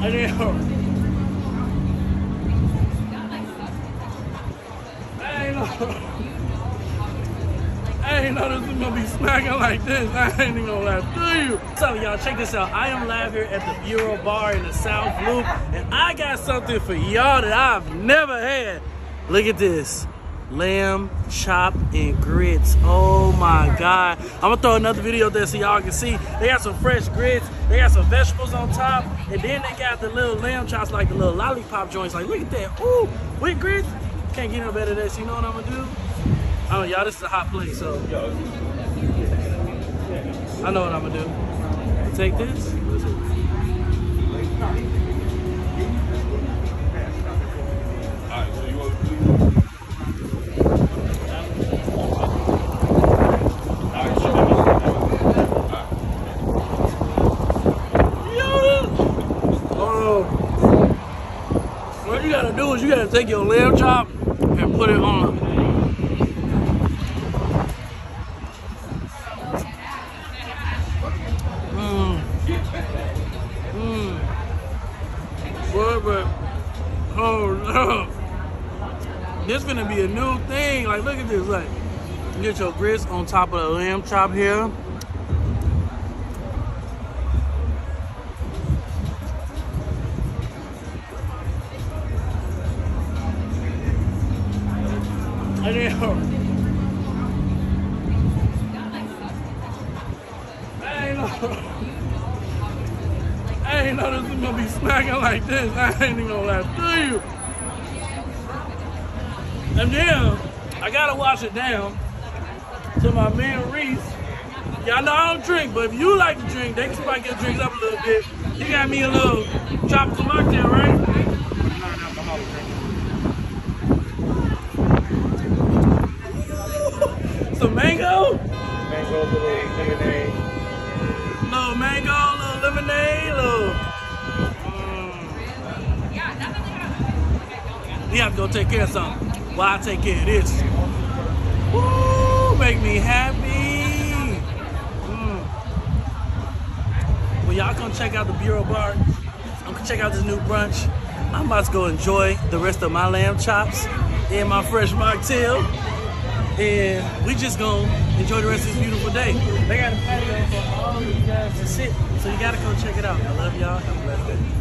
I know. I ain't know this was gonna be smacking like this. I ain't even gonna laugh through you. What's up, y'all? Check this out. I am live here at the Bureau Bar in the South Loop, and I got something for y'all that I've never had. Look at this. Lamb chop and grits. Oh my God. I'm gonna throw another video there so y'all can see. They got some fresh grits, they got some vegetables on top, and then they got the little lamb chops, like the little lollipop joints. Like, look at that. Ooh, with grits. Can't get no better than this. You know what I'm gonna do? Oh, y'all, this is a hot plate, so I know what I'm gonna do. Take this. What you gotta do is you gotta take your lamb chop and put it on. Boy, but oh no, this gonna be a new thing. Like, look at this. Like, you get your grits on top of the lamb chop here. I ain't know this was gonna be smacking like this. I ain't even gonna laugh through you. And then I gotta wash it down to my man Reese. Y'all know I don't drink, but if you like to drink, they can spike your drinks up a little bit. He got me a little tropical mocktail, right? Mango? Mango, little lemonade. Little mango, little lemonade, little. We have to go take care of something. Well, I take care of this. Woo! Make me happy. Well, y'all come check out the Bureau Bar. I'm gonna check out this new brunch. I'm about to go enjoy the rest of my lamb chops and my fresh mocktail. And we just gonna enjoy the rest of this beautiful day. They got a patio for all of you guys to sit, so you gotta go check it out. I love y'all. Have a blessed day.